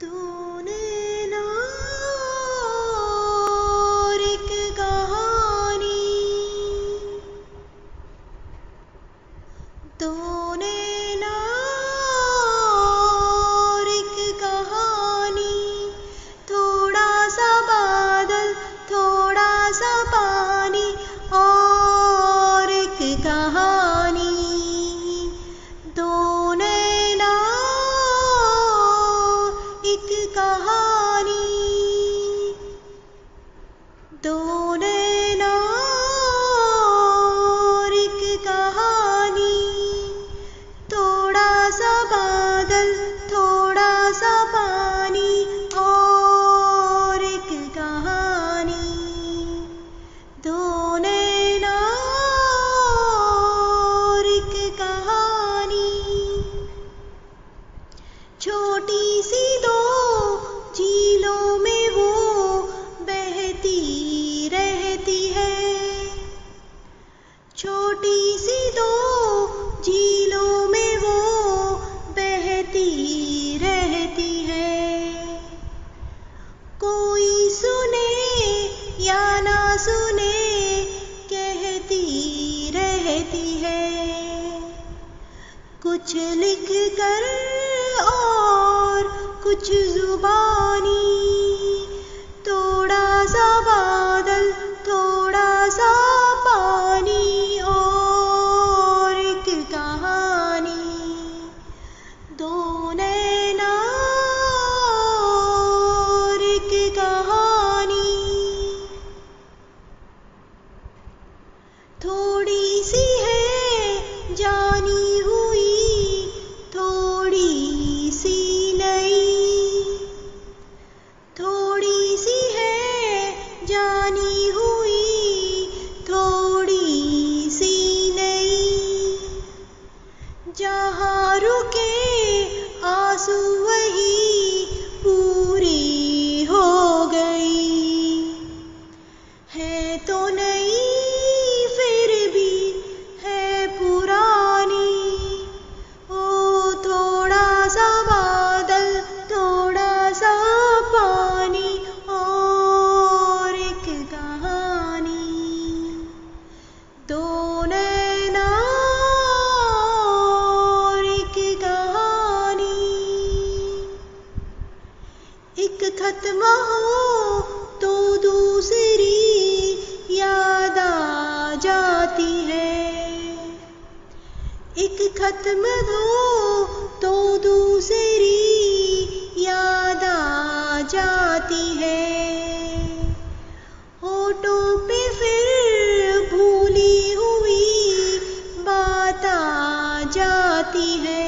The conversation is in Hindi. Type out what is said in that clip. तूने ना और एक कहानी, तूने ना और एक कहानी। थोड़ा सा बादल, थोड़ा सा पानी और एक कहानी। दो नैना और एक कहानी। थोड़ा सा बादल, थोड़ा सा पानी और एक कहानी। दो नैना और एक कहानी। छोटी सी दो झीलों में कुछ लिख कर और कुछ जुबानी। थोड़ा सा बादल, थोड़ा सा पानी और एक कहानी। दो नैना और एक कहानी। थोड़ी सी है जानी खत्म हो तो दूसरी याद आ जाती है। एक खत्म हो तो दूसरी याद आ जाती है। होठों पे फिर भूली हुई बात आ जाती है।